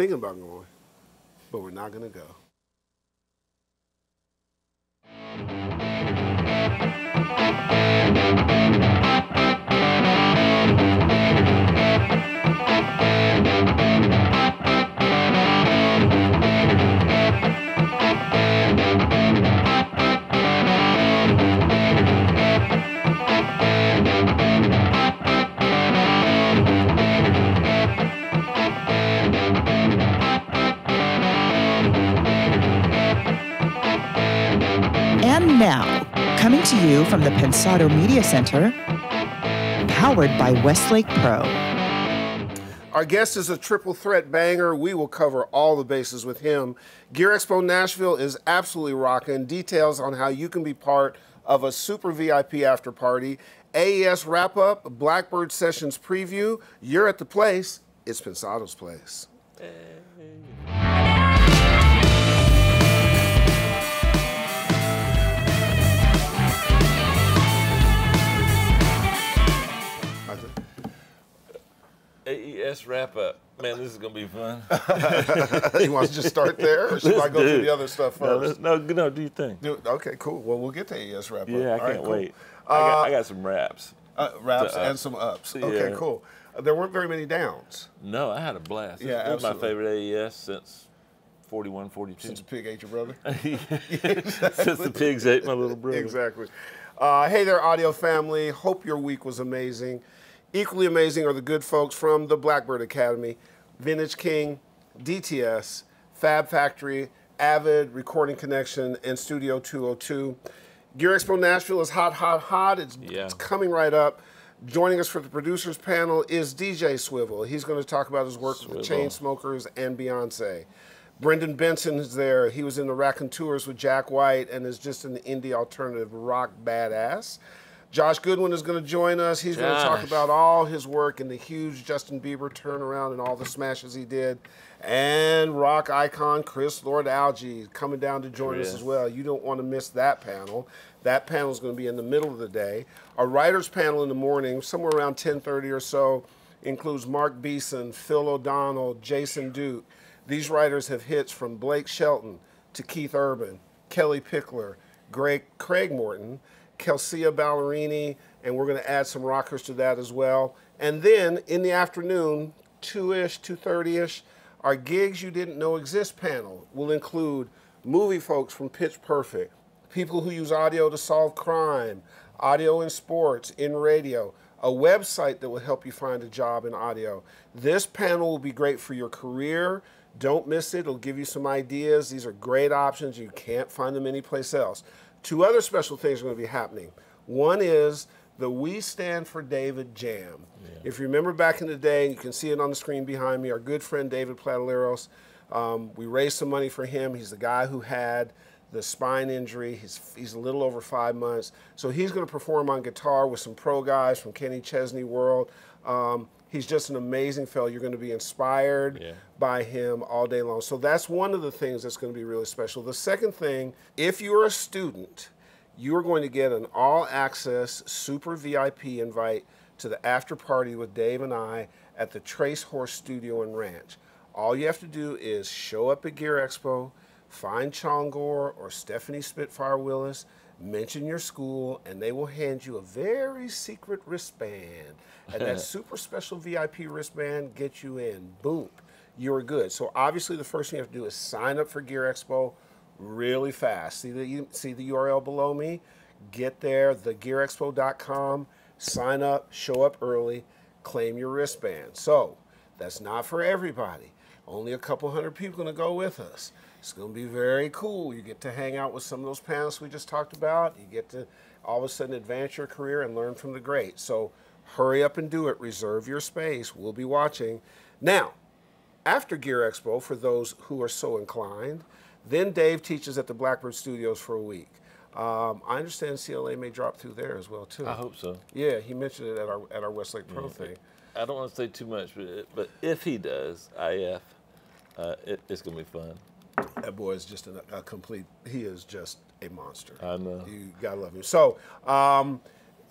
thinking about going, but we're not going to go. And now, coming to you from the Pensado Media Center, powered by Westlake Pro. Our guest is a triple threat banger. We will cover all the bases with him. Gear Expo Nashville is absolutely rocking. Details on how you can be part of a super VIP after party, AES wrap up, Blackbird Sessions preview. You're at the place. It's Pensado's Place. AES wrap up. Man, this is going to be fun. You want to just start there? Or should I go through the other stuff first? No, do your thing. Okay, cool. Well, we'll get to AES wrap up. Yeah, I can't wait. I got some wraps. Wraps and some ups. Yeah. Okay, cool. There weren't very many downs. No, I had a blast. Yeah, absolutely. It was my favorite AES since 41, 42. Since the pig ate your brother? Yeah, exactly. Since the pigs ate my little brother. Exactly. Hey there, audio family. Hope your week was amazing. Equally amazing are the good folks from the Blackbird Academy, Vintage King, DTS, Fab Factory, Avid, Recording Connection, and Studio 202. Gear Expo Nashville is hot, hot, hot. It's coming right up. Joining us for the producers panel is DJ Swivel. He's going to talk about his work with the Chainsmokers and Beyonce. Brendan Benson is there. He was in the Raconteurs with Jack White and is just an indie alternative rock badass. Josh Goodwin is going to join us. He's going to talk about all his work and the huge Justin Bieber turnaround and all the smashes he did. And rock icon Chris Lord-Alge coming down to join us as well. You don't want to miss that panel. That panel is going to be in the middle of the day. Our writers panel in the morning, somewhere around 10:30 or so, includes Mark Beeson, Phil O'Donnell, Jason Duke. These writers have hits from Blake Shelton to Keith Urban, Kelly Pickler, Craig Morton, Kelsia Ballerini, and we're going to add some rockers to that as well. And then in the afternoon, 2-ish, 2:30-ish, our Gigs You Didn't Know Exist panel will include movie folks from Pitch Perfect, people who use audio to solve crime, audio in sports, in radio, a website that will help you find a job in audio. This panel will be great for your career. Don't miss it. It'll give you some ideas. These are great options. You can't find them anyplace else. Two other special things are going to be happening. One is the We Stand for David Jam. Yeah. If you remember back in the day, and you can see it on the screen behind me, our good friend David Platalaros, we raised some money for him. He's the guy who had the spine injury. He's a little over 5 months. So he's going to perform on guitar with some pro guys from Kenny Chesney World. He's just an amazing fellow. You're going to be inspired by him all day long. So that's one of the things that's going to be really special. The second thing, if you're a student, you are going to get an all-access super VIP invite to the after party with Dave and I at the Trace Horse Studio and Ranch. All you have to do is show up at Gear Expo, find Chongor or Stephanie Spitfire Willis, mention your school, and they will hand you a very secret wristband. And that super special VIP wristband gets you in. Boom. You're good. So obviously the first thing you have to do is sign up for Gear Expo really fast. See the URL below me? Get there, thegearexpo.com. Sign up, show up early, claim your wristband. So that's not for everybody. Only a couple hundred people going to go with us. It's going to be very cool. You get to hang out with some of those panelists we just talked about. You get to all of a sudden advance your career and learn from the great. So hurry up and do it. Reserve your space. We'll be watching. Now, after Gear Expo, for those who are so inclined, then Dave teaches at the Blackbird Studios for a week. I understand CLA may drop through there as well, too. I hope so. Yeah, he mentioned it at our Westlake Pro thing. I don't want to say too much, but if he does, it's going to be fun. That boy is just he is just a monster. I know. You got to love him. So,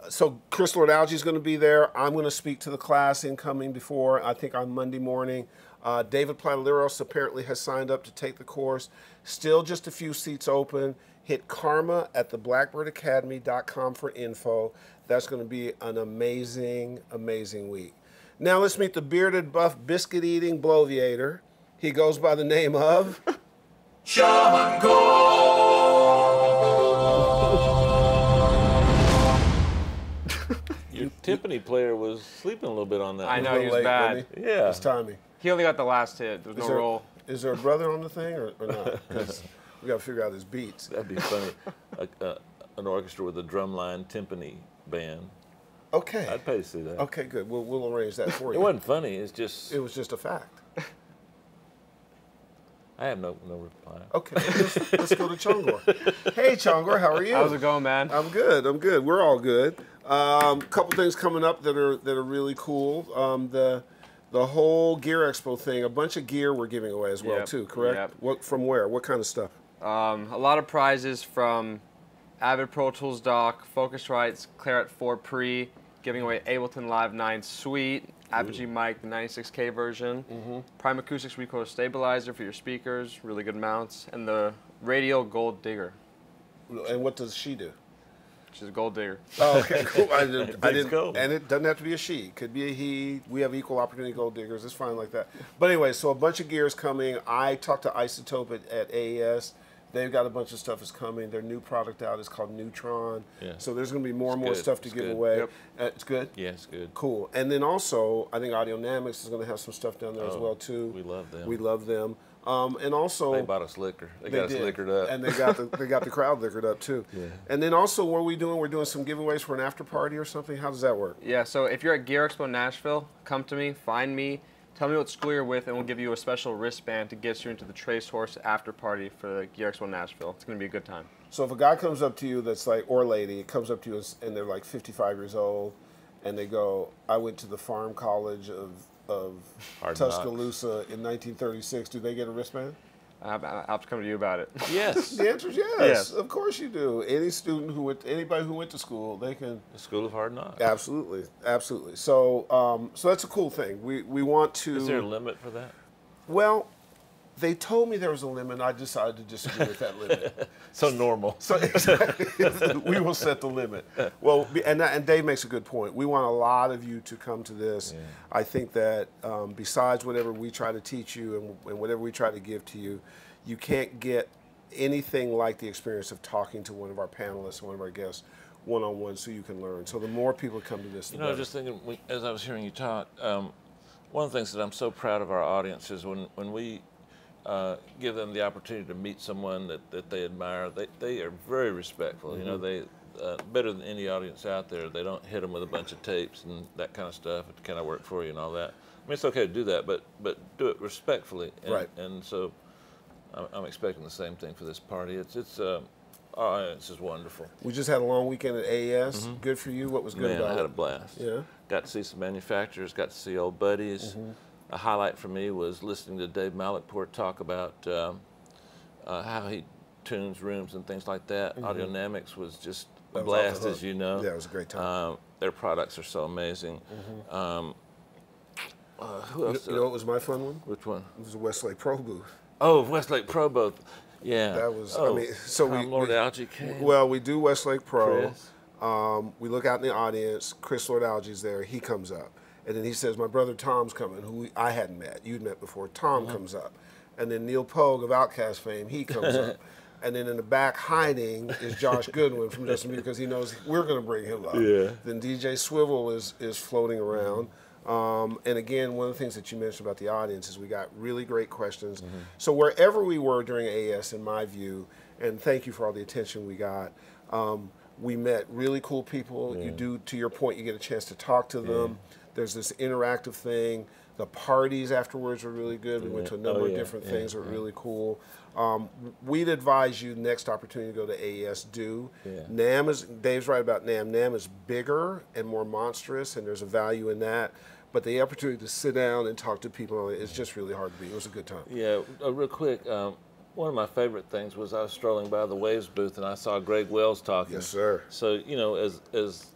so Chris Lord-Alge is going to be there. I'm going to speak to the class incoming before, I think on Monday morning. David Platalaros apparently has signed up to take the course. Still just a few seats open. Hit karma at theBlackbirdAcademy.com for info. That's going to be an amazing, amazing week. Now let's meet the bearded, buff, biscuit-eating bloviator. He goes by the name of... Chongor! Your timpani player was sleeping a little bit on that. I know, he was late, bad. He? Yeah. It's timing. He only got the last hit. There's no roll. Is there a brother on the thing or not? We got to figure out his beats. That'd be funny. An orchestra with a drumline timpani band. Okay. I'd pay to see that. Okay, good. We'll arrange that for you. It wasn't funny. It's just... It was just a fact. I have no reply. Okay, let's go to Chongor. Hey, Chongor, how are you? How's it going, man? I'm good. I'm good. We're all good. Couple things coming up that are really cool. The whole Gear Expo thing, a bunch of gear we're giving away as well, too, correct? Yep. What from where? What kind of stuff? A lot of prizes from Avid Pro Tools Doc, Focusrite's Claret 4 Pre, giving away Ableton Live 9 Suite, Apogee Mic, the 96K version, Prime Acoustics Recoil Stabilizer for your speakers, really good mounts, and the Radial Gold Digger. And what does she do? She's a gold digger. Oh, okay, cool. I didn't. And it doesn't have to be a she. It could be a he. We have equal opportunity gold diggers. It's fine like that. But anyway, so a bunch of gear is coming. I talked to Isotope at AES. They've got a bunch of stuff is coming. Their new product out is called Neutron. Yeah. So there's going to be more and more stuff to give away. Yep. It's good? Yeah, it's good. Cool. And then also, I think AudioNamics is going to have some stuff down there as well, too. We love them. We love them. And also... They bought us liquor. They got us liquored up. And they got the crowd liquored up, too. Yeah. And then also, what are we doing? We're doing some giveaways for an after party or something. How does that work? Yeah, so if you're at Gear Expo Nashville, come to me, find me. Tell me what school you're with, and we'll give you a special wristband to get you into the Trace Horse after party for the Gear Expo Nashville. It's going to be a good time. So if a guy comes up to you that's like, or lady, comes up to you and they're like 55 years old, and they go, I went to the Farm College of Tuscaloosa in 1936, do they get a wristband? I'll have to come to you about it. Yes. The answer is yes. Of course you do. Any student who went, anybody who went to school, they can. The School of Hard Knocks. Absolutely, absolutely. So, so that's a cool thing. We want to. Is there a limit for that? Well, they told me there was a limit. I decided to disagree with that limit. So normal. So exactly, we will set the limit. Well, and Dave makes a good point. We want a lot of you to come to this. Yeah. I think that besides whatever we try to teach you and whatever we try to give to you, you can't get anything like the experience of talking to one of our panelists, one of our guests, one-on-one, so you can learn. So the more people come to this, the better. I was just thinking, as I was hearing you talk, one of the things that I'm so proud of our audience is when we give them the opportunity to meet someone that they admire. They are very respectful. You know, they better than any audience out there. They don't hit them with a bunch of tapes and that kind of stuff. Can I work for you and all that? I mean, it's okay to do that, but do it respectfully. And, right. And so, I'm expecting the same thing for this party. This is wonderful. We just had a long weekend at AES. Good for you. What was good about it? I had a blast. Yeah. Got to see some manufacturers. Got to see old buddies. A highlight for me was listening to Dave Malickport talk about how he tunes rooms and things like that. AudioNamics was just a blast, as you know. Yeah, it was a great time. Their products are so amazing. Who else? You know what was my fun one? Which one? It was the Westlake Pro booth. Oh, Westlake Pro booth. Yeah. That was, I mean, so Lord-Alge came. Well, we do Westlake Pro. We look out in the audience. Chris Lord-Alge's there. He comes up. And then he says, my brother Tom's coming, who I hadn't met. You'd met before. Tom comes up. And then Neil Pogue of Outkast fame, he comes up. And then in the back hiding is Josh Goodwin from Justin Bieber, because he knows we're going to bring him up. Yeah. Then DJ Swivel is floating around. And again, one of the things that you mentioned about the audience is we got really great questions. So wherever we were during AES, in my view, and thank you for all the attention we got, we met really cool people. You do, to your point, you get a chance to talk to them. There's this interactive thing. The parties afterwards were really good. We went to a number of different things that were really cool. We'd advise you next opportunity to go to AES, NAMM is, Dave's right about NAMM. NAMM is bigger and more monstrous, and there's a value in that. But the opportunity to sit down and talk to people, it's just really hard to beat. It was a good time. Yeah, real quick. One of my favorite things was I was strolling by the Waves booth, and I saw Greg Wells talking. Yes, sir. So, you know, as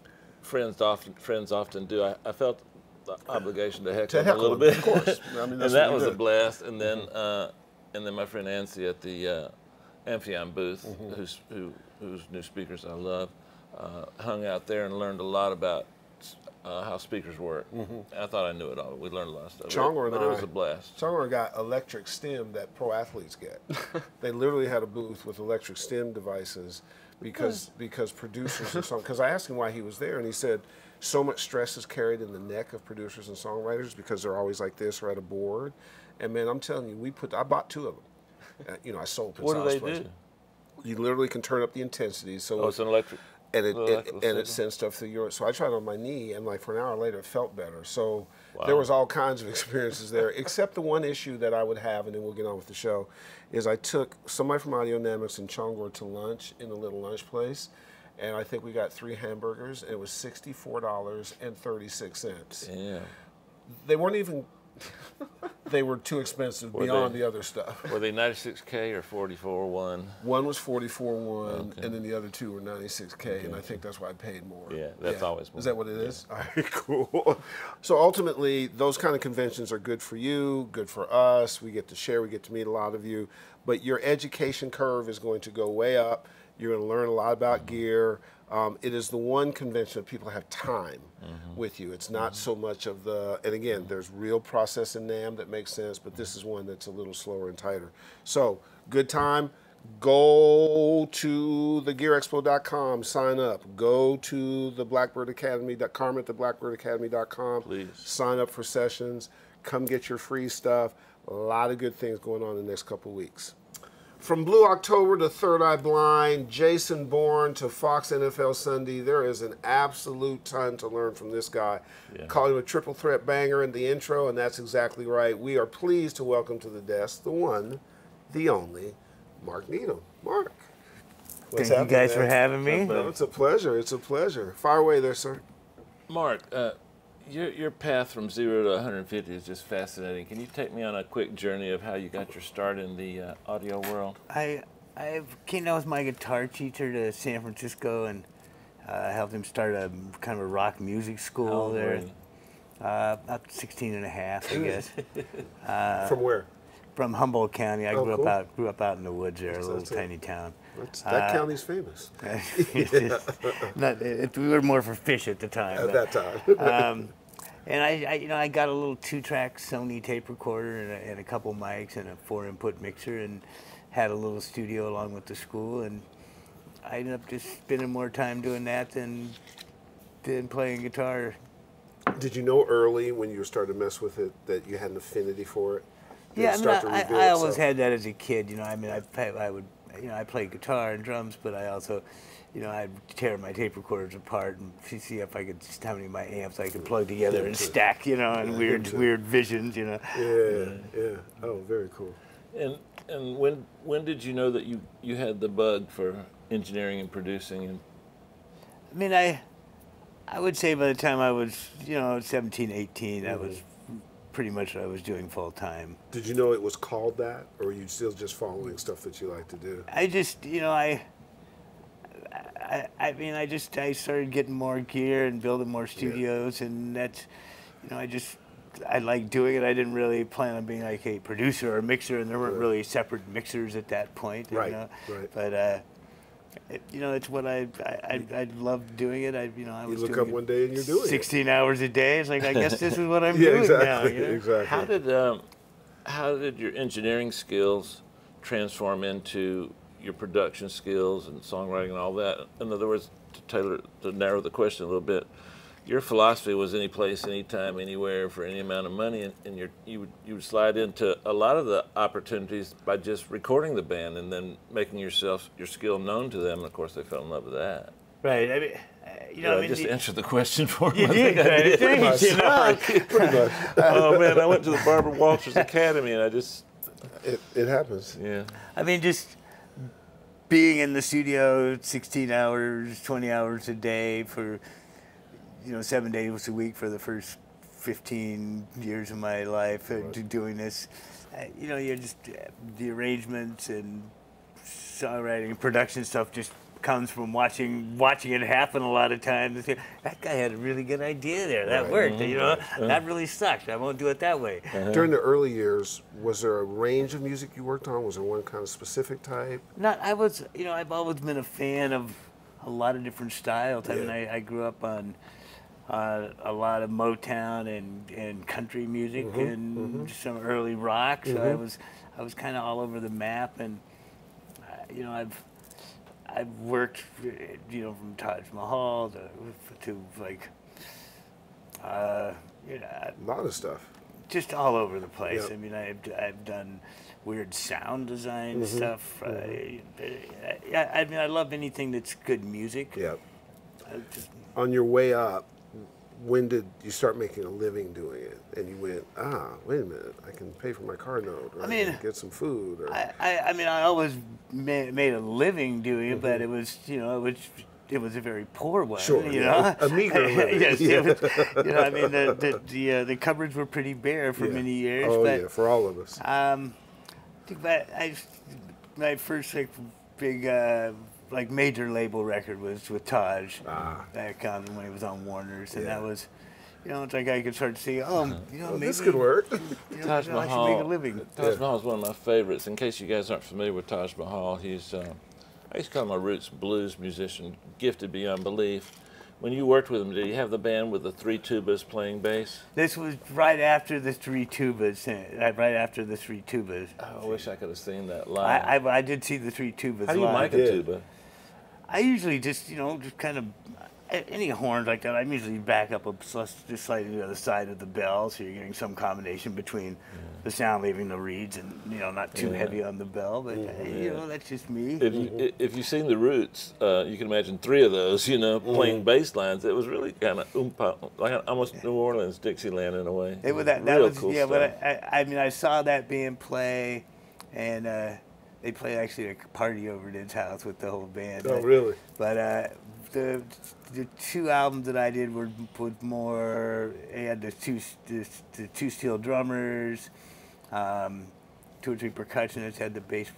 friends often do, I felt obligation to heckle a little bit. Of course. I mean, and that was a blast. And then my friend Nancy at the Amphion booth, whose new speakers I love, hung out there and learned a lot about how speakers work. I thought I knew it all. We learned a lot of stuff. Chongor and I, it was a blast. Chongor got electric stem that pro athletes get. They literally had a booth with electric stem devices because producers and because I asked him why he was there, and he said so much stress is carried in the neck of producers and songwriters because they're always like this or at a board. And man, I'm telling you, I bought two of them. You know, I sold Pensado's Place. What do they do? You literally can turn up the intensity. So it's an electric. And it sends stuff through your... So I tried on my knee, and like for an hour later, it felt better. So there was all kinds of experiences there, except the one issue that I would have, and then we'll get on with the show, is I took somebody from Audionamics and Chongor to lunch in a little lunch place, and I think we got 3 hamburgers, and it was $64.36. Yeah. They weren't even... They were too expensive beyond the other stuff. Were they 96K or 44.1? One was 44.1, and then the other two were 96K, and I think that's why I paid more. Yeah, that's always more. Is that what it is? All right, cool. So ultimately, those kind of conventions are good for you, good for us. We get to share, we get to meet a lot of you. But your education curve is going to go way up. You're going to learn a lot about gear. It is the one convention that people have time with you. It's not so much of the, and again, there's real process in NAMM that makes sense, but this is one that's a little slower and tighter. So, good time. Go to thegearexpo.com, sign up. Go to the Blackbird Academy, carm@blackbirdacademy.com. Please. Sign up for sessions. Come get your free stuff. A lot of good things going on in the next couple weeks. From Blue October to Third Eye Blind, Jason Bourne to Fox NFL Sunday, there is an absolute ton to learn from this guy. Yeah. Call him a triple threat banger in the intro, and that's exactly right. We are pleased to welcome to the desk the one, the only, Mark Needham. Mark. Thank you guys for having me. No, it's a pleasure. It's a pleasure. Fire away there, sir. Mark, your path from 0 to 150 is just fascinating. Can you take me on a quick journey of how you got your start in the audio world? I came down with my guitar teacher to San Francisco and helped him start a kind of a rock music school there. About 16 and a half, I guess. From where? From Humboldt County. I grew up out in the woods there, a little tiny town. That county's famous. We were more for fish at the time. At that time. And I got a little 2-track Sony tape recorder and a couple mics and a 4-input mixer and had a little studio along with the school, and I ended up just spending more time doing that than playing guitar. Did you know early when you started to mess with it that you had an affinity for it? Yeah, I always had that as a kid. You know, I mean, I would. You know, I played guitar and drums, but I also, you know, I'd tear my tape recorders apart and see if I could, just how many of my amps I could plug together and stack, you know, and weird visions, you know. Yeah. Oh, very cool. And when did you know that you had the bug for engineering and producing? And I mean, I would say by the time I was, you know, 17, 18, I was pretty much what I was doing full time. Did you know it was called that, or were you still just following stuff that you like to do? I just, you know, I started getting more gear and building more studios, and that's, you know, I liked doing it. I didn't really plan on being like a producer or mixer, and there weren't really separate mixers at that point. You know? But you know, it's what I loved doing it. I was you look up one day and you're doing 16 hours a day. It's like, I guess this is what I'm doing now. You know? Exactly. How did your engineering skills transform into your production skills and songwriting and all that? In other words, to narrow the question a little bit, your philosophy was any place, anytime, anywhere, for any amount of money, and you would slide into a lot of the opportunities by just recording the band and then making your skill known to them. And of course, they fell in love with that. Right. I mean, you know, I just answered the question for you. You did. Pretty much. Oh man, I went to the Barbara Walters Academy, and I just it happens. Yeah. I mean, just being in the studio 16 hours, 20 hours a day for, you know, 7 days a week for the first 15 years of my life doing this. You know, you're just the arrangements and songwriting and production stuff just comes from watching it happen a lot of times. That guy had a really good idea there. That worked. You know, that really sucked. I won't do it that way. During the early years, was there a range of music you worked on? Was there one kind of specific type? I was, you know, I've always been a fan of a lot of different styles. I mean, I grew up on a lot of Motown and country music and some early rock. So I was kind of all over the map, and you know, I've worked, you know, from Taj Mahal to like, you know, a lot of stuff, just all over the place. Yep. I mean, I've done weird sound design stuff. I mean, I love anything that's good music. Yep. On your way up, when did you start making a living doing it? And you went, ah, wait a minute, I can pay for my car note, or I mean, I can get some food. Or... I mean, I always made a living doing it, but it was, you know, it was a very poor one. Sure, you know, a meager living. Yes, yeah. You know, I mean, the cupboards were pretty bare for many years. Oh, but, yeah, for all of us. I think my first like big. Like major label record was with Taj back on when he was on Warner's, and that was, you know, it's like I could start to see, you know, well, maybe this could work. You know, Taj Mahal, I should make a living. Taj Mahal is one of my favorites. In case you guys aren't familiar with Taj Mahal, he's I used to call him a roots blues musician, gifted beyond belief. When you worked with him, did you have the band with the three tubas playing bass? This was right after the three tubas. Right after the three tubas. I wish I could have seen that live. I did see the three tubas. How do you like a tuba? I usually just, you know, just kind of, any horns like that, I'm usually back up just slightly to the other side of the bell, so you're getting some combination between the sound leaving the reeds and, you know, not too heavy on the bell, but, you know, that's just me. If you've seen the Roots, you can imagine three of those, you know, playing bass lines. It was really kind of like almost New Orleans, Dixieland in a way. It was that was cool stuff. But I mean, I saw that band play, and... they played actually a party over at his house with the whole band. Oh, really? But the two albums that I did were with more. They had the two steel drummers, two or three percussionists. Had the bass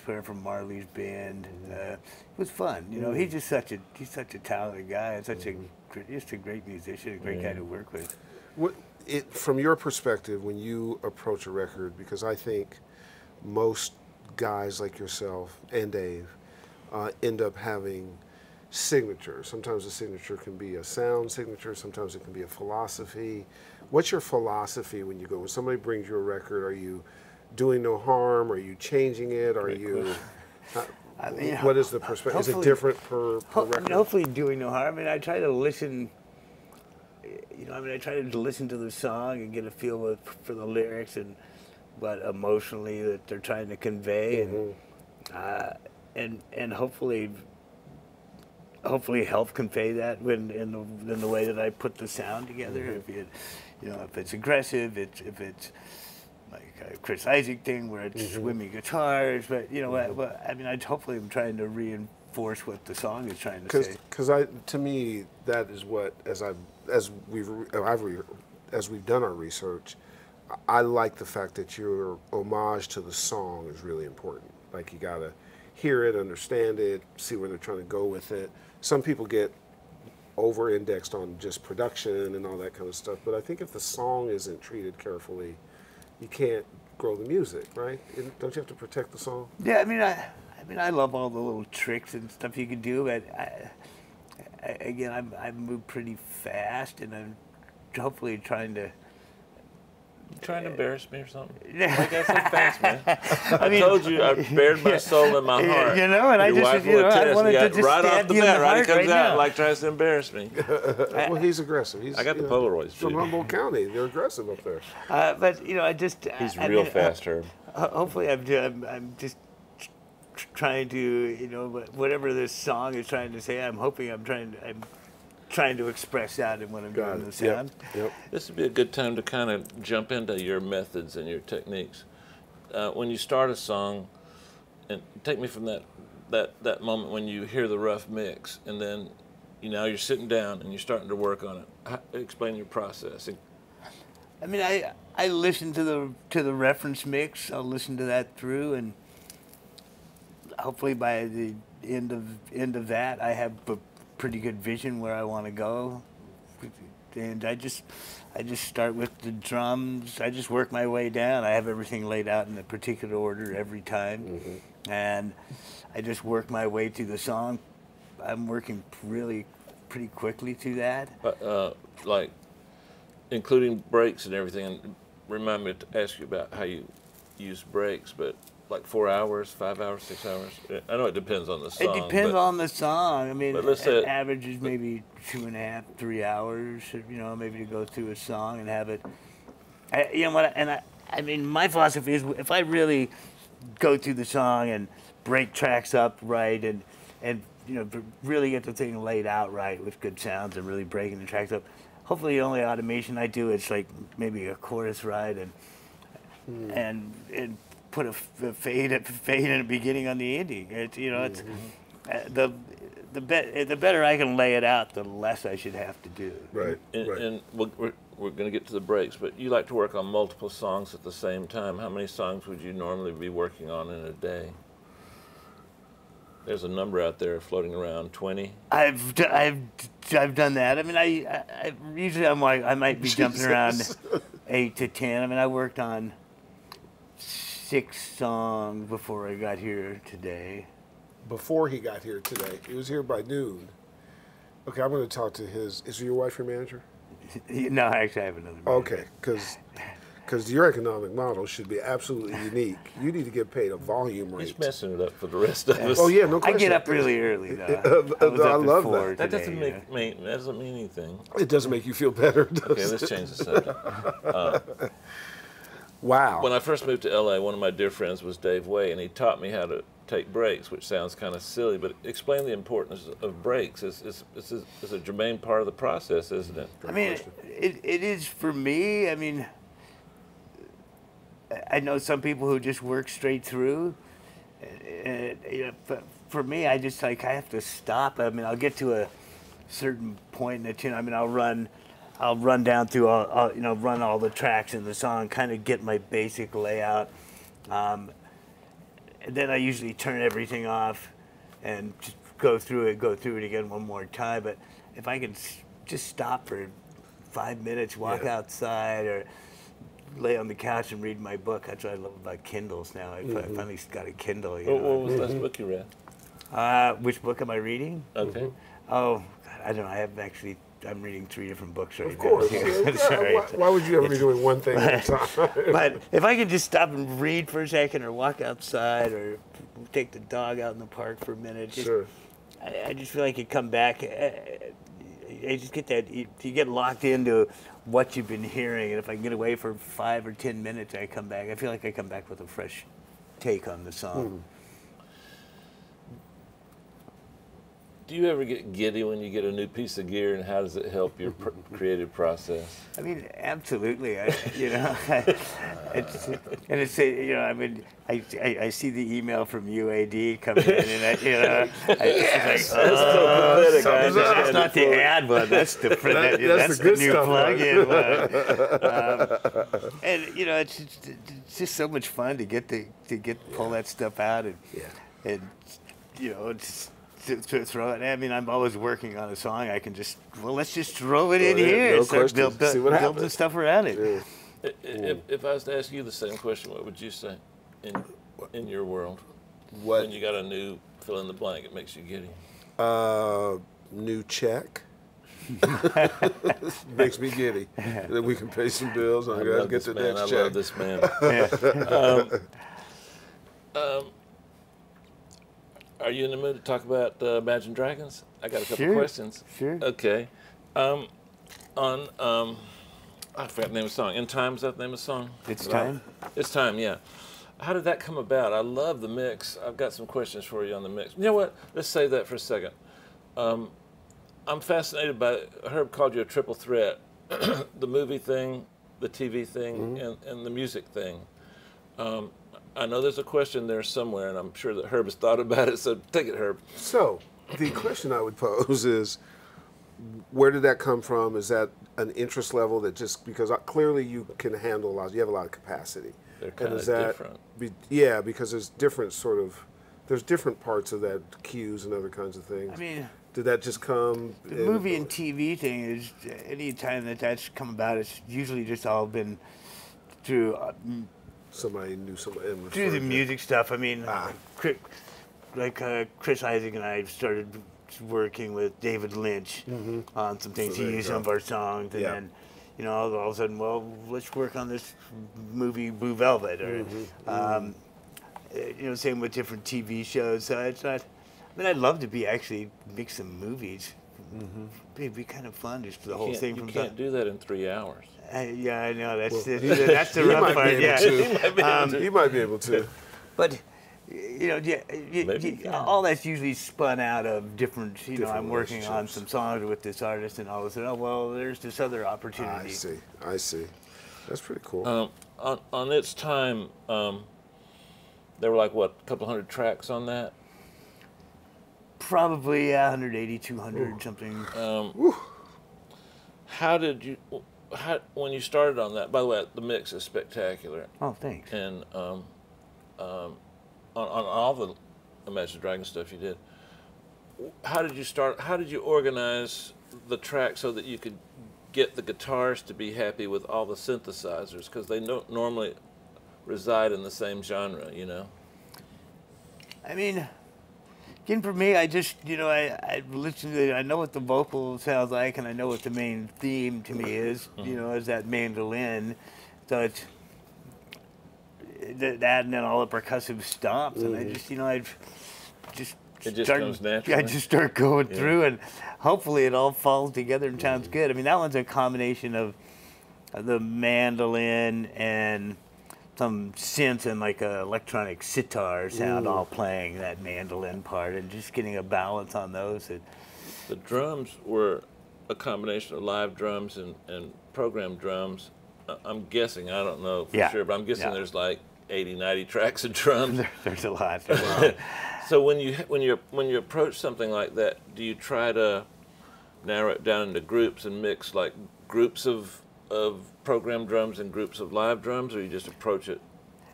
player from Marley's band. It was fun. You know, he's just such a talented guy, and such a just a great musician, a great guy to work with. From your perspective, when you approach a record, because I think most guys like yourself and Dave end up having signatures. Sometimes a signature can be a sound signature, sometimes it can be a philosophy. What's your philosophy when you go, when somebody brings you a record, are you doing no harm? Are you changing it? Are you, I mean, what is the perspective? Is it different per record? Hopefully doing no harm. I mean, I try to listen, you know, I mean, I try to listen to the song and get a feel for the lyrics and what emotionally that they're trying to convey, and hopefully help convey that when in the way that I put the sound together. If it, you know, if it's aggressive, if it's like a Chris Isaak thing where it's swimmy guitars, but you know, I mean, hopefully I'm trying to reinforce what the song is trying to say. Because to me, that is what as we've done our research. I like the fact that your homage to the song is really important. Like, you gotta hear it, understand it, see where they're trying to go with it. Some people get over-indexed on just production and all that kind of stuff, but I think if the song isn't treated carefully, you can't grow the music, right? Don't you have to protect the song? Yeah, I mean, I love all the little tricks and stuff you can do, but I move pretty fast, and I'm hopefully trying to. You trying to embarrass me or something? I got so fast, man. I mean, told you I bared my soul in my heart. You know, and your I wanted to just right off the bat, right? He comes out like tries to embarrass me. Well, he's aggressive. He's, I got the Polaroids. From Humboldt County, they're aggressive up there. But you know, I just he's real fast, Herb. Hopefully, I'm just trying to, you know, whatever this song is trying to say. I'm trying to express that in what I'm doing the sound. Yep. This would be a good time to kind of jump into your methods and your techniques. When you start a song, and take me from that moment when you hear the rough mix, and then you know you're sitting down and you're starting to work on it. Explain your process. I mean, I listen to the reference mix. I'll listen to that through, and hopefully by the into that. I have a pretty good vision where I want to go, and I just start with the drums. I just work my way down. I have everything laid out in a particular order every time, mm-hmm. and I just work my way through the song. I'm working really pretty quickly through that. Like, including breaks and everything. And remind me to ask you about how you use breaks, but like 4 hours, 5 hours, 6 hours? I know it depends on the song. It depends on the song. I mean, it averages maybe 2.5, 3 hours, you know, maybe to go through a song and have it. You know what? And I mean, my philosophy is if I really go through the song and break tracks up right and you know, really get the thing laid out right with good sounds and really breaking the tracks up. Hopefully, the only automation I do is like maybe a chorus ride and put a fade in the beginning on the ending. It's, you know, it's the better I can lay it out, the less I should have to do. Right. And we're going to get to the breaks, but you like to work on multiple songs at the same time. How many songs would you normally be working on in a day? There's a number out there floating around, 20. I've done that. I mean, I usually I'm like I might be jumping around 8 to 10. I mean, I worked on 6 songs before I got here today. Before he got here today, he was here by noon. Okay, I'm going to talk to his. Is your wife your manager? No, actually, I have another manager. Okay, because your economic model should be absolutely unique. You need to get paid a volume rate. He's messing it up for the rest of us. Oh yeah, no question. I get up really early though. I love that. That doesn't mean anything. It doesn't make you feel better. Okay, let's change the subject. Wow. When I first moved to LA, one of my dear friends was Dave Way, and he taught me how to take breaks, which sounds kind of silly, but explain the importance of breaks. It's a germane part of the process, isn't it? I mean, it is for me. I mean, I know some people who just work straight through. But for me, I just like I have to stop. I mean, I'll get to a certain point in the tune. I mean, I'll run down through all you know, run all the tracks in the song, kind of get my basic layout. And then I usually turn everything off and just go through it again one more time. But if I can just stop for 5 minutes, walk outside, or lay on the couch and read my book. That's what I love about Kindles now. I finally got a Kindle. You know? What was the last book you read? Which book am I reading? Okay. Oh, God, I don't know. I haven't actually. I'm reading 3 different books right now. Of course. Why would you ever be doing one thing at a time? But if I could just stop and read for a second, or walk outside, or take the dog out in the park for a minute, just, sure. I just feel like you come back. I just get that you get locked into what you've been hearing, and if I can get away for 5 or 10 minutes, I come back. I feel like I come back with a fresh take on the song. Do you ever get giddy when you get a new piece of gear, and how does it help your creative process? I mean, absolutely. You know, you know, I mean, I see the email from UAD coming in, and you know, it's like, oh, that's so pathetic. That's not the ad one. That's the that's the new plug-in one. And you know, it's just so much fun to get pull that stuff out and you know. To throw it. I mean, I'm always working on a song. I can just let's just throw it in here. No so build the stuff around it. Yeah. If I was to ask you the same question, what would you say in your world? What when you got a new fill in the blank, it makes you giddy. New check makes me giddy. That we can pay some bills. I'm gonna get the next check. I love this man. Are you in the mood to talk about Imagine Dragons? I got a couple questions. Sure. Okay. I forgot the name of the song. In Time's that the name of the song? It's Time. It's Time, yeah. How did that come about? I love the mix. I've got some questions for you on the mix. You know what? Let's save that for a second. I'm fascinated by Herb called you a triple threat: the movie thing, the TV thing, and the music thing. I know there's a question there somewhere, and I'm sure that Herb has thought about it, so take it, Herb. So, the question I would pose is, where did that come from? Is that an interest level that just, because clearly you can handle a lot, you have a lot of capacity. They're kind of different. Yeah, because there's different sort of There's different parts of that, cues and other kinds of things. I mean, did that just come? The movie and TV thing is, any time that that's come about, it's usually just all been through. Somebody knew somebody. Through the music stuff. I mean, Chris Isaak and I started working with David Lynch on some things. So he used some of our songs, and then, you know, all of a sudden, well, let's work on this movie, Blue Velvet, or. You know, same with different TV shows. So it's not. I mean, I'd love to be actually make some movies. It'd be kind of fun just for the whole thing. You can't do that in 3 hours. Yeah, I know. That's the rough part. Yeah, he might be able to. But you know, all that's usually spun out of different. You know, I'm working on some songs with this artist, and all of a sudden, oh well, there's this other opportunity. I see. I see. That's pretty cool. On its time. There were like, what, a couple hundred tracks on that? Probably, yeah, 180, 200, something. How did you, when you started on that, by the way, the mix is spectacular. Oh, thanks. And on all the Imagine Dragons stuff you did, how did you start, how did you organize the track so that you could get the guitars to be happy with all the synthesizers? Because they don't normally reside in the same genre, you know? I mean, again, for me, I just, you know, I listen to it, I know what the vocal sounds like, and I know what the main theme to me is, you know, is that mandolin. So it's that and then all the percussive stomps, and I just, you know, I just start going through, and hopefully it all falls together and sounds good. I mean, that one's a combination of the mandolin and some synth and like a electronic sitar sound, all playing that mandolin part, and just getting a balance on those. The drums were a combination of live drums and programmed drums. I'm guessing, I don't know for sure, but I'm guessing there's like 80, 90 tracks of drums. There's a lot. So when you approach something like that, do you try to narrow it down into groups and mix like groups of programmed drums and groups of live drums, or you just approach it?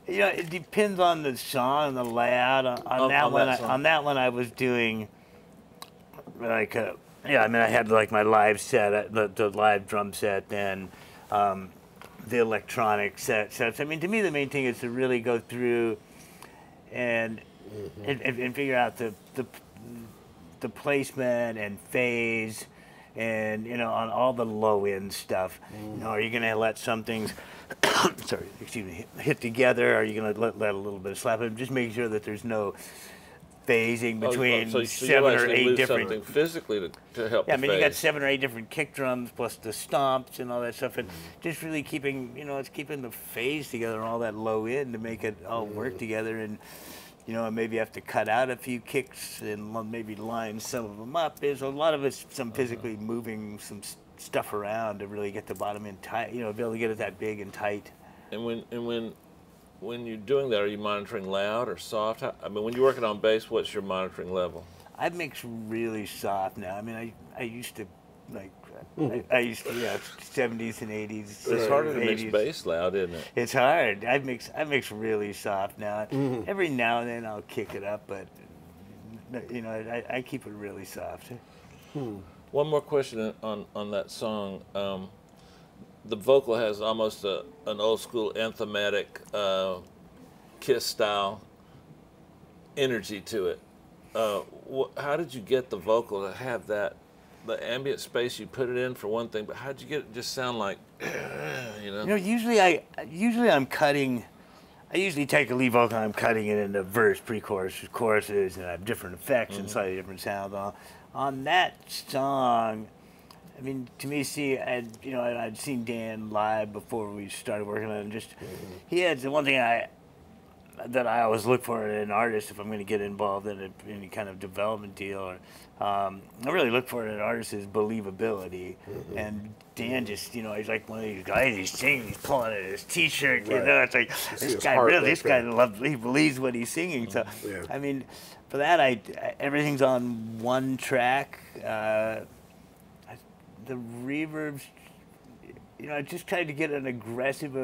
You know, it depends on the song and the layout. On that one, I was doing like a, I mean, I had like my live set, the live drum set, and the electronic sets. I mean, to me, the main thing is to really go through and figure out the placement and phase. And, you know, on all the low-end stuff, you know, are you going to let some things, sorry, excuse me, hit together? Are you going to let a little bit of slap in? Just making sure that there's no phasing between seven or eight different. Something physically to help. Yeah, I mean, you got 7 or 8 different kick drums plus the stomps and all that stuff, and just really keeping, you know, it's keeping the phase together and all that low end to make it all work together. And you know, and maybe have to cut out a few kicks and maybe line some of them up. There's a lot of it's some physically moving some stuff around to really get the bottom end tight. You know, be able to get it that big and tight. And when you're doing that, are you monitoring loud or soft? I mean, when you're working on bass, what's your monitoring level? I mix really soft now. I mean, I used to like. I used to, yeah, 70s and 80s. It's harder to mix bass loud, isn't it? It's hard. I mix really soft now. Every now and then I'll kick it up, but you know, I keep it really soft. One more question on that song. The vocal has almost an old school anthematic Kiss style energy to it. How did you get the vocal to have that? The ambient space you put it in for one thing, but how'd you get it to just sound like, you know? You know, usually I take a lead vocal and I'm cutting it into verse, pre-choruses, and I have different effects and slightly different sounds. On that song, I mean, to me, see, I'd seen Dan live before we started working on it, and just, he had the one thing that I always look for in an artist if I'm going to get involved in any kind of development deal. I really look for in an artist is believability. And Dan just, you know, he's like one of these guys. He's singing, he's pulling at his T-shirt. You know, it's like this guy believes what he's singing. So, I mean, for that, everything's on one track. The reverbs, you know, I just tried to get an aggressive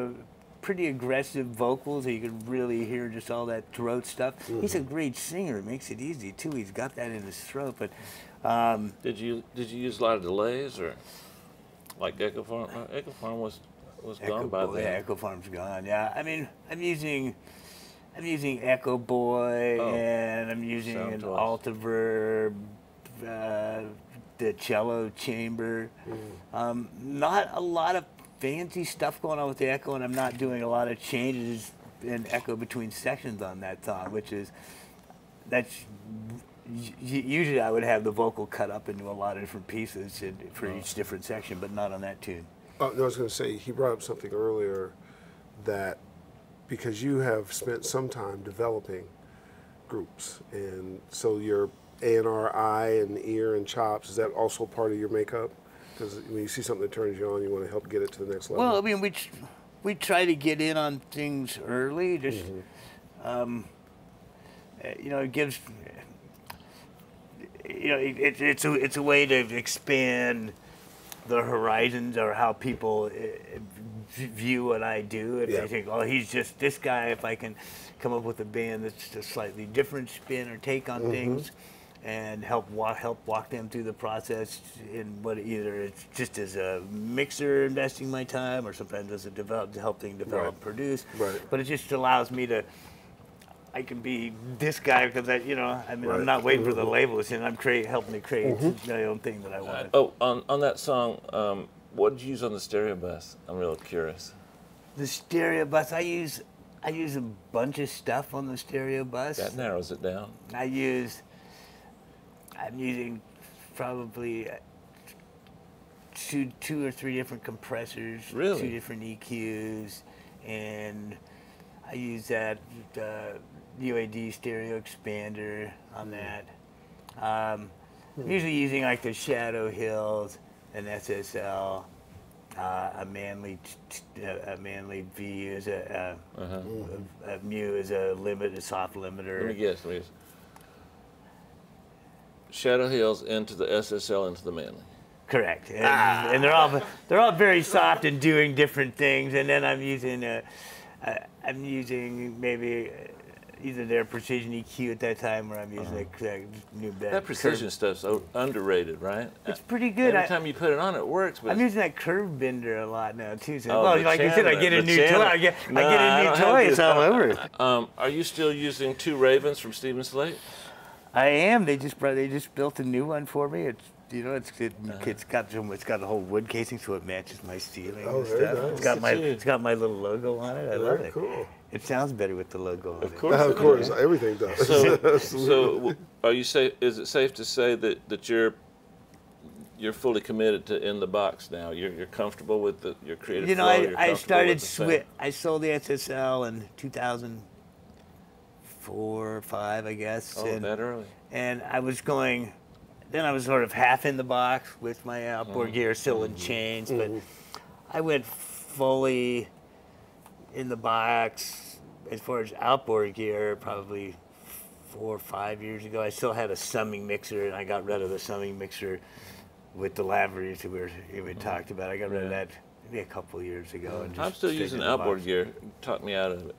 pretty aggressive vocals, so you can really hear just all that throat stuff. Mm-hmm. He's a great singer. It makes it easy too. He's got that in his throat. But did you use a lot of delays, or like Echo Farm? Echo Farm was Echo gone by then. Yeah, Echo Farm's gone. Yeah, I mean, I'm using Echo Boy, and I'm using an Altiverb, the cello chamber. Mm. Not a lot of fancy stuff going on with the Echo, and I'm not doing a lot of changes in Echo between sections on that song, which is, that's usually I would have the vocal cut up into a lot of different pieces for each different section, but not on that tune. Oh, no, I was going to say, he brought up something earlier that, because you have spent some time developing groups, and so your A&R eye and ear and chops, is that also part of your makeup? Because when you see something that turns you on, you want to help get it to the next level. Well, I mean, we try to get in on things early. Just you know, it gives, you know, it's a way to expand the horizons, or how people view what I do. If they think, oh, he's just this guy, if I can come up with a band that's a slightly different spin or take on things, and help walk them through the process in what, either it's just as a mixer investing my time, or sometimes as a helping develop, produce. Right. But it just allows me to, I can be this guy, because I'm not waiting for the label. It's, and I'm helping to create my own thing that I want. On that song, what did you use on the stereo bus? I'm real curious. The stereo bus, I use a bunch of stuff on the stereo bus. That narrows it down. I'm using probably two or three different compressors, really? Two different EQs, and I use that UAD stereo expander on that. I'm usually using like the Shadow Hills, an SSL, a manly V is a mu is a limit, a soft limiter. Let me guess, please. Shadow Hills into the SSL into the manly. Correct, and they're all very soft and doing different things. And then I'm using maybe either their precision EQ at that time, or I'm using that precision stuff's underrated, right? It's pretty good. Every time you put it on, it works. But I'm using that curve bender a lot now too. So like I said, I get a new toy. I get a new toy. It's all over. Are you still using two Ravens from Stephen Slate? I am. They just built a new one for me. It's, you know, it's got the whole wood casing, so it matches my ceiling and stuff. Nice. It's got my little logo on it. I love it. Cool. It sounds better with the logo on it. Of course, everything does. So, are you safe? Is it safe to say that you're fully committed to In the Box now? You're comfortable with your creative flow. You know, I sold the SSL in 2004 or 2005, I guess. Oh, and that early. And I was going. Then I was sort of half in the box with my outboard gear, still in chains, but I went fully in the box as far as outboard gear probably 4 or 5 years ago. I still had a summing mixer, and I got rid of the summing mixer with the lavaliers that we talked about. I got rid of that maybe a couple of years ago. And just I'm still using outboard gear. Talk me out of it.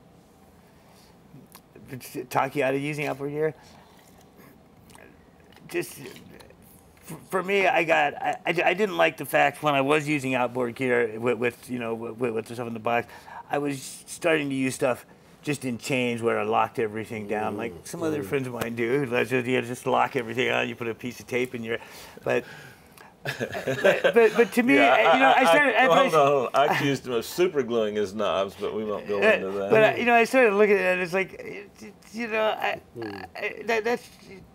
Talk you out of using outboard gear? Just... For me, I didn't like the fact when I was using outboard gear with the stuff in the box, I was starting to use stuff just in chains where I locked everything down, like some other friends of mine do. You just lock everything on, you put a piece of tape in your, but to me, I accused him of super gluing his knobs, but we won't go into that. But I started looking at it, and it's like,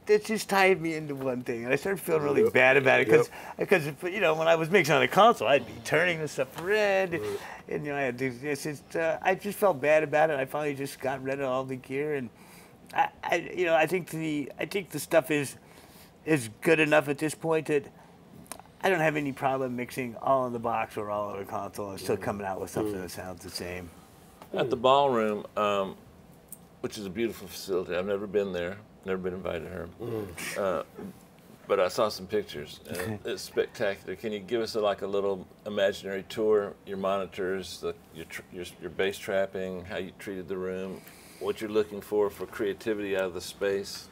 that just tied me into one thing, and I started feeling really bad about it because when I was mixing on a console, I'd be turning this up red, and I had I just felt bad about it. I finally just got rid of all the gear, and I think the stuff is good enough at this point that I don't have any problem mixing all in the box or all on the console and still coming out with something that sounds the same. At the ballroom, which is a beautiful facility, I've never been there, never been invited to her. but I saw some pictures. It's spectacular. Can you give us a little imaginary tour? Your monitors, your bass trapping, how you treated the room, what you're looking for creativity out of the space.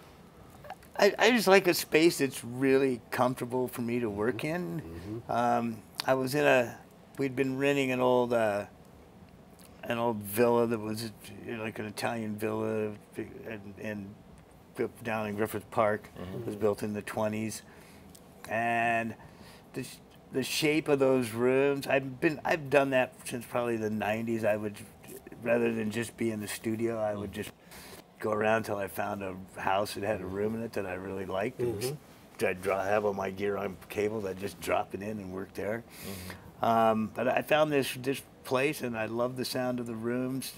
I just like a space that's really comfortable for me to work in. Mm-hmm. I was in we'd been renting an old villa that was like an Italian villa and down in Griffith Park. Mm-hmm. It was built in the 1920s, and the shape of those rooms. I've done that since probably the 1990s. I would, rather than just be in the studio, I would just go around until I found a house that had a room in it that I really liked. Mm-hmm. I'd have all my gear on cables. I'd just drop it in and work there. Mm-hmm. But I found this place, and I loved the sound of the rooms.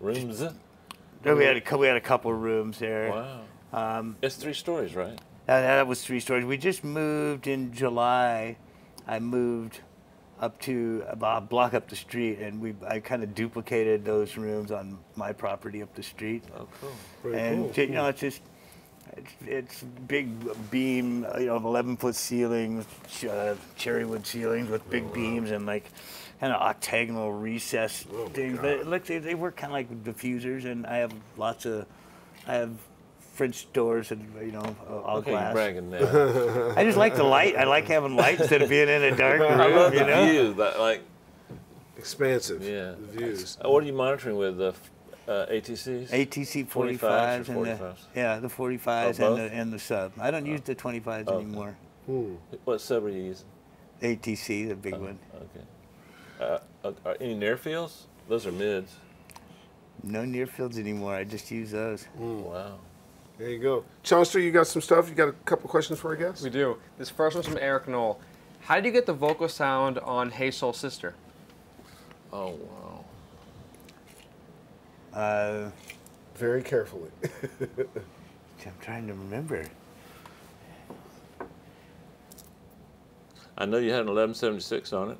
Rooms? We had a couple of rooms there. Wow. It's 3 stories, right? That was 3 stories. We just moved in July. I moved up to a block up the street, and I kind of duplicated those rooms on my property up the street. Oh, cool. Pretty cool. You know, it's big beam, you know, 11-foot ceilings, cherry wood ceilings with big beams and kind of octagonal recess things. But look, they work kind of like diffusers, and I have French doors and, you know, all glass. Bragging now. I just like the light. I like having light instead of being in a dark room. I love the view, like expansive. Yeah, the views. What are you monitoring with the ATCs? ATC 45s and the 45s and the sub. I don't use the 25s anymore. Hmm. What sub are you using? ATC, the big one. Okay. Are any near fields? Those are mids. No near fields anymore. I just use those. Mm. Wow. There you go. Chauncey, you got some stuff? You got a couple questions for our guests? We do. This first one's from Eric Knoll. How did you get the vocal sound on Hey Soul Sister? Oh, wow. Very carefully. I'm trying to remember. I know you had an 1176 on it.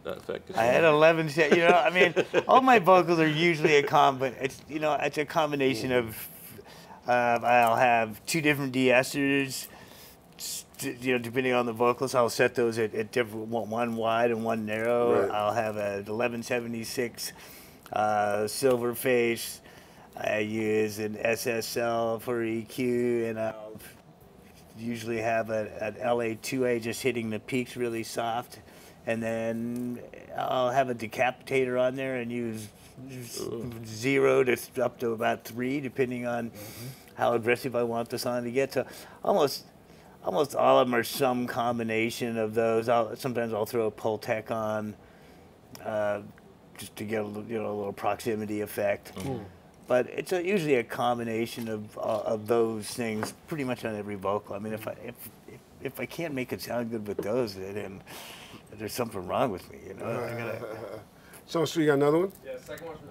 I had an 1176. You know, I mean, all my vocals are usually it's a combination of. I'll have 2 different de-essers, you know, depending on the vocals. I'll set those at different, one wide and one narrow. Right. I'll have an 1176 silver face. I use an SSL for EQ, and I'll usually have an LA2A just hitting the peaks really soft. And then I'll have a decapitator on there and use 0 to up to about 3, depending on how aggressive I want the song to get. So almost all of them are some combination of those. Sometimes I'll throw a Poltec on just to get a little proximity effect. Mm-hmm. But it's usually a combination of those things pretty much on every vocal. I mean, if I can't make it sound good with those, then there's something wrong with me, you know. So you got another one? Yeah, second one's from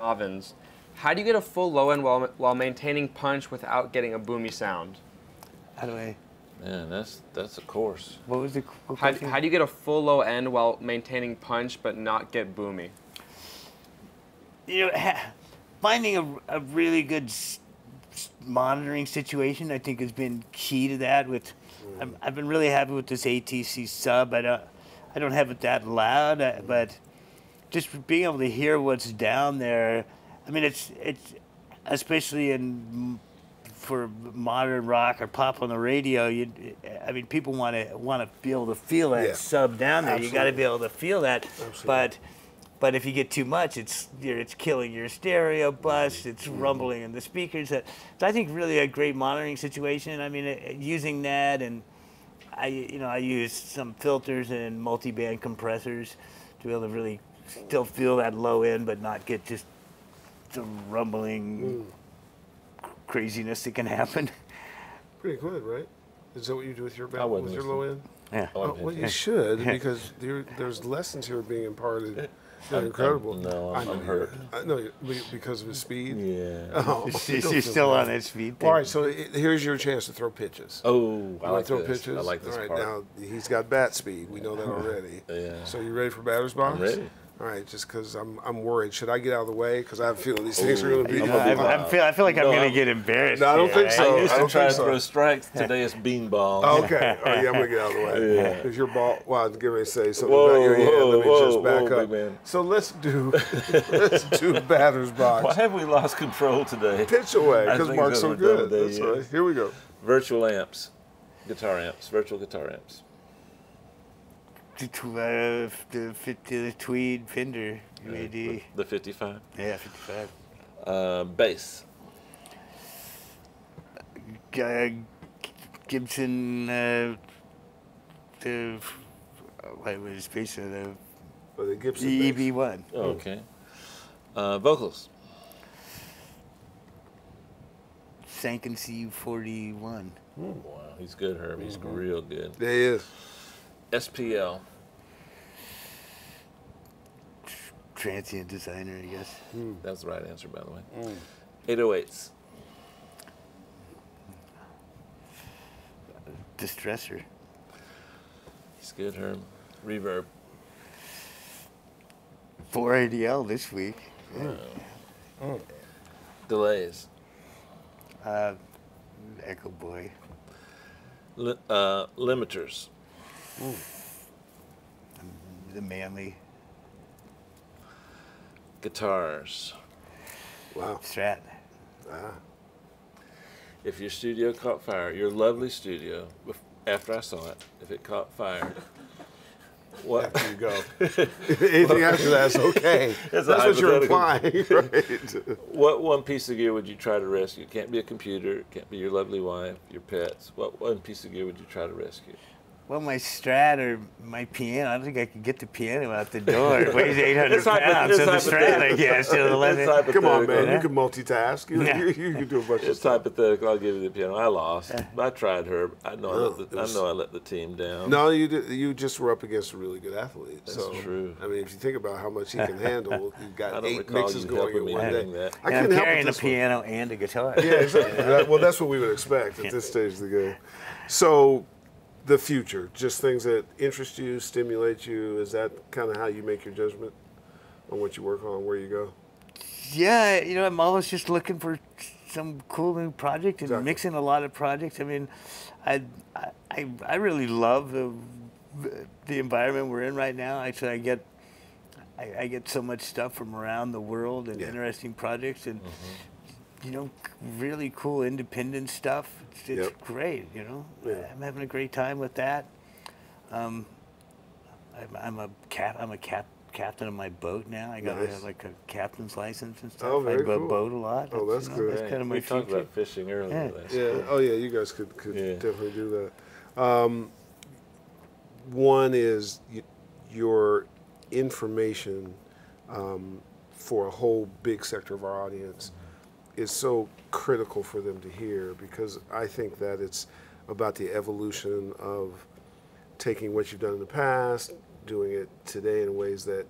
Alton Mavins. How do you get a full low end while maintaining punch without getting a boomy sound? How do I? Man, that's a course. What was the question? How do you get a full low end while maintaining punch but not get boomy? You know, finding a really good monitoring situation, I think, has been key to that. I've been really happy with this ATC sub. I don't have it that loud, but just being able to hear what's down there. I mean, it's especially for modern rock or pop on the radio. I mean, people want to be able to feel that sub down there. Absolutely. You got to be able to feel that. Absolutely. But if you get too much, it's killing your stereo bus. It's rumbling in the speakers. So I think really a great monitoring situation. I mean, using that, and I use some filters and multi-band compressors to be able to really still feel that low end, but not get just the rumbling craziness that can happen. Pretty good, right? Is that what you do with your back, with your low end? Yeah. Well, you should, because there's lessons here being imparted. They're incredible. I'm hurt. No, because of his speed? Yeah. Oh, she's still on his speed. All right, so here's your chance to throw pitches. Oh, I like this. Pitches? I like this part. All right, now, he's got bat speed. We know that already. Yeah. So you ready for batter's box? I'm ready. All right, just because I'm worried. Should I get out of the way? Because I have a feeling these things are going to be. I feel like I'm going to get embarrassed. No, I don't think so. I don't try to throw strikes. Today it's beanball. Oh, okay. All right, yeah, I'm going to get out of the way. Yeah. Because your ball. Well, I was going to say something about your hand. Let me just back up. Man. So let's do batter's box. Why have we lost control today? Pitch away because Mark's so good. That's right. Here we go. Virtual amps, guitar amps, virtual guitar amps. The tweed Fender UAD. The 55? Yeah, 55. Bass. Gibson, what was bass of the... Oh, the Gibson EB1. Oh, okay. Vocals. Sankin C41. Wow, he's good, Herb. He's real good. Yeah, he is. SPL. Transient designer, I guess. That's the right answer, by the way. 808s. Distressor. It's good, Herb. Reverb. 4ADL this week. Delays. Echo Boy. Limiters. Ooh. The Manly. Guitars. Wow. Strat. Ah. If your studio caught fire, your lovely studio, after I saw it, if it caught fire, what? After you go. Anything after that's okay. That's what you're implying, right? What one piece of gear would you try to rescue? It can't be a computer, it can't be your lovely wife, your pets. What one piece of gear would you try to rescue? Well, my Strat or my piano, I don't think I can get the piano out the door. It weighs 800 pounds, so the Strat, I guess. Come on, man, you can multitask. You can do a bunch of stuff. It's hypothetical, I'll give you the piano. I lost. I tried, Herb. I know I let the team down. No, you just were up against a really good athlete. That's true. I mean, if you think about how much he can handle, you've got 8 mixes going in one day. I couldn't help carrying a piano and a guitar. Yeah, exactly. Well, that's what we would expect at this stage of the game. So... the future, just things that interest you, stimulate you, is that kind of how you make your judgment on what you work on, where you go? Yeah, you know, I'm always just looking for some cool new project and mixing a lot of projects. I mean, I really love the environment we're in right now. Actually, I get so much stuff from around the world and interesting projects and, you know, really cool independent stuff. It's great, you know. Yeah. I'm having a great time with that. I'm a captain of my boat now. I got like a captain's license and stuff. Oh, very cool. Boat a lot. Oh, that's good. That's kind of my future. We talked about fishing earlier. Yeah. Oh yeah, you guys could definitely do that. One is your information for a whole big sector of our audience. Is so critical for them to hear, because I think that it's about the evolution of taking what you've done in the past, doing it today in ways that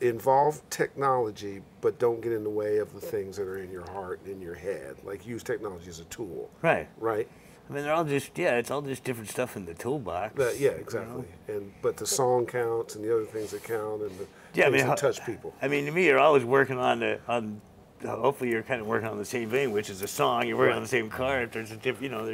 involve technology but don't get in the way of the things that are in your heart and in your head. Like, use technology as a tool. Right. Right? I mean, they're all just, it's all just different stuff in the toolbox. Yeah, exactly. You know? But the song counts and the other things that count and the things that touch people. I mean, to me, you're always working on hopefully you're kind of working on the same thing, which is a song. You're working on the same card. There's a different, you know,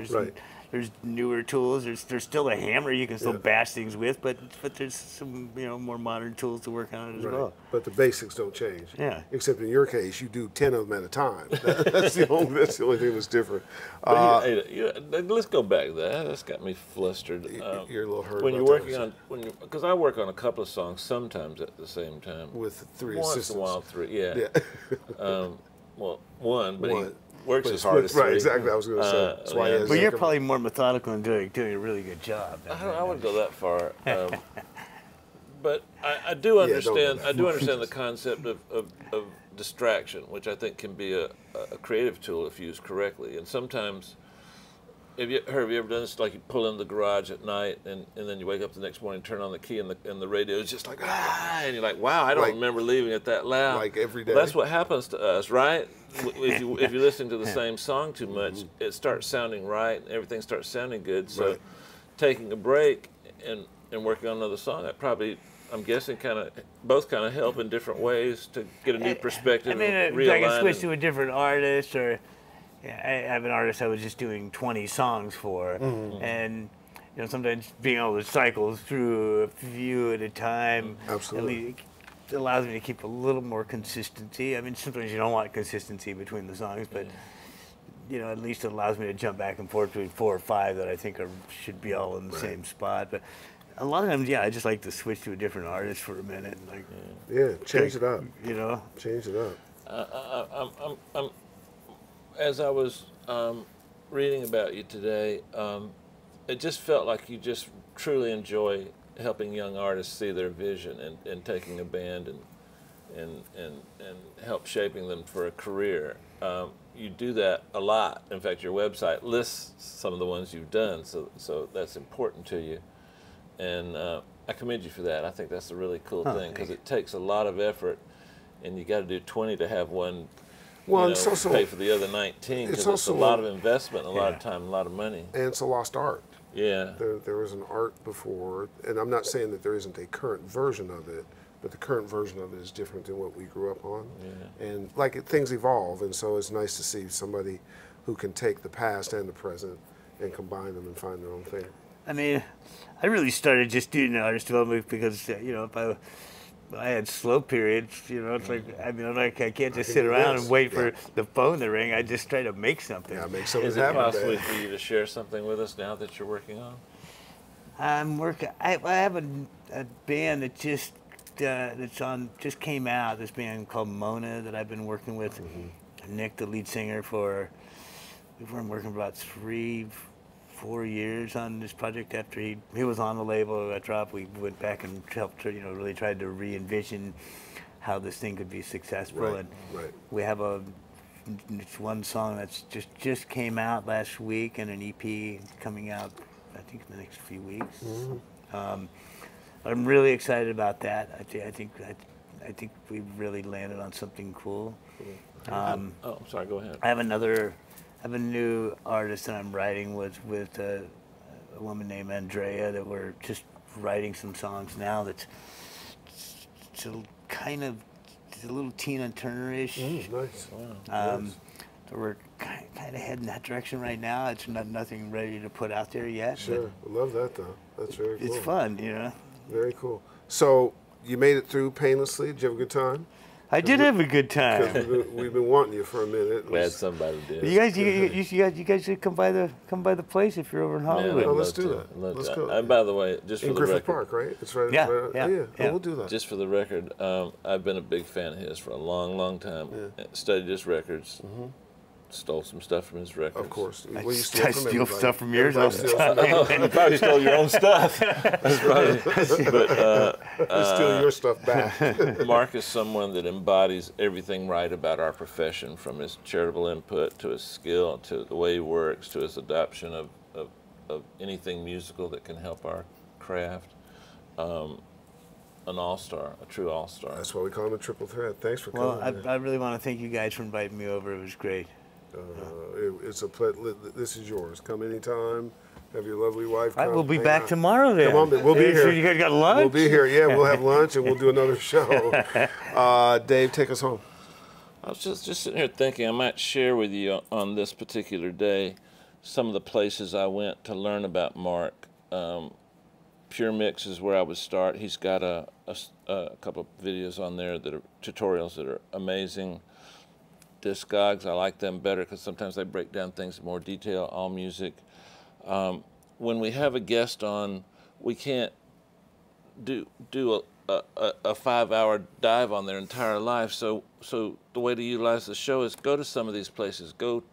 there's newer tools. There's still a hammer you can still bash things with, but there's some, you know, more modern tools to work on it as well. But the basics don't change. Yeah. Except in your case, you do 10 of them at a time. That's the only thing that's different. Let's go back to that. That's got me flustered. You're a little hurt. When you're working on, because I work on a couple of songs sometimes at the same time. With three assistants. Once in a while, three. Yeah. Well, one. Works as hard as right, exactly. I was going to say. That's why but you're probably more methodical and doing a really good job. I wouldn't go that far, but I do understand. I do understand the concept of distraction, which I think can be a creative tool if used correctly. And sometimes, have you ever done this? Like, you pull in the garage at night, and then you wake up the next morning, turn on the key, and the radio is just like and you're like, wow, I don't remember leaving it that loud. Like every day. Well, that's what happens to us, right? If you listen to the same song too much, it starts sounding right, and everything starts sounding good. So, taking a break and working on another song, that probably I'm guessing, kind of both kind of help in different ways to get a new perspective. I mean, I can switch to a different artist, or I have an artist I was just doing 20 songs for, mm-hmm. and you know, sometimes being able to cycle through a few at a time, absolutely, it allows me to keep a little more consistency. I mean, sometimes you don't want consistency between the songs, but. Yeah. You know, at least it allows me to jump back and forth between 4 or 5 that I think should be all in the right. same spot. But a lot of times, yeah, I just like to switch to a different artist for a minute. And like, yeah, change it up. You know, change it up. As I was reading about you today, it just felt like you just truly enjoy helping young artists see their vision and taking a band and help shaping them for a career. You do that a lot. In fact, your website lists some of the ones you've done, so that's important to you. And I commend you for that. I think that's a really cool thing, because it takes a lot of effort, and you got to do 20 to have one, well, you know, also, pay for the other 19, because it's a lot of investment, a lot of time, a lot of money. And it's a lost art. Yeah. There was an art before, and I'm not saying that there isn't a current version of it, but the current version of it is different than what we grew up on. Yeah. And like things evolve, and so it's nice to see somebody who can take the past and the present and combine them and find their own thing. I mean, I really started just doing artist development because, you know, if I had slow periods, you know, it's like, I mean, I can't just sit around and wait for the phone to ring. I just try to make something. Yeah, make something happen. Is it possible for you to share something with us now that you're working on? I'm working, I have a band that just, just came out, this band called Mona that I've been working with, mm-hmm. Nick, the lead singer, we've been working for about 3-4 years on this project. After he was on the label, I dropped, we went back and helped, you know, really tried to re-envision how this thing could be successful. Right, and right. We have it's one song that's just came out last week, and an EP coming out, I think, in the next few weeks. Mm-hmm. I'm really excited about that. I think we've really landed on something cool. Oh, sorry. Go ahead. I have a new artist that I'm writing with a woman named Andrea that we're just writing some songs now. It's a little Tina Turner-ish. Nice. Wow. Nice. So we're kind of heading that direction right now. It's nothing ready to put out there yet. Sure. I love that though. That's very cool. It's fun, you know. Very cool. So you made it through painlessly. Did you have a good time? I did have a good time. We've been wanting you for a minute. Glad somebody did. You guys should come by the place if you're over in Hollywood. No, let's do that. Let's go. And by the way, just for the record, Park, right? It's right. Yeah, right, yeah. Yeah. Oh, we'll do that. Just for the record, I've been a big fan of his for a long, long time. Yeah. Studied his records. Mm-hmm. Stole some stuff from his records. Of course. Well, I steal stuff from yours all the time. You probably stole your own stuff. That's probably, but, steal your stuff back. Mark is someone that embodies everything right about our profession, from his charitable input to his skill, to the way he works, to his adoption of anything musical that can help our craft. An all-star, a true all-star. That's why we call him a triple threat. Thanks for coming. Well, I really want to thank you guys for inviting me over. It was great. It's a pleasure. This is yours. Come anytime. Have your lovely wife come. We'll be back tomorrow then. Come on, we'll be here. You guys got lunch? We'll be here. Yeah, we'll have lunch and we'll do another show. Dave, take us home. I was just sitting here thinking I might share with you on this particular day some of the places I went to learn about Mark. Pure Mix is where I would start. He's got a couple of videos on there that are tutorials that are amazing. Discogs, I like them better because sometimes they break down things in more detail. AllMusic. When we have a guest on, we can't do a 5-hour dive on their entire life. So the way to utilize the show is go to some of these places. Go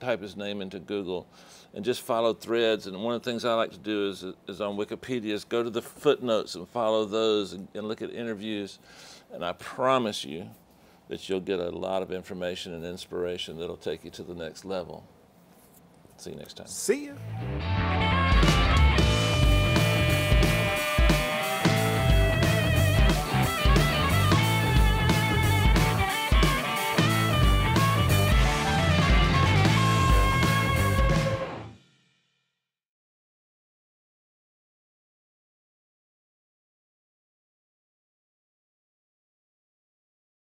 type his name into Google, and just follow threads. And one of the things I like to do is on Wikipedia is go to the footnotes and follow those and look at interviews. And I promise you that you'll get a lot of information and inspiration that'll take you to the next level. See you next time. See ya.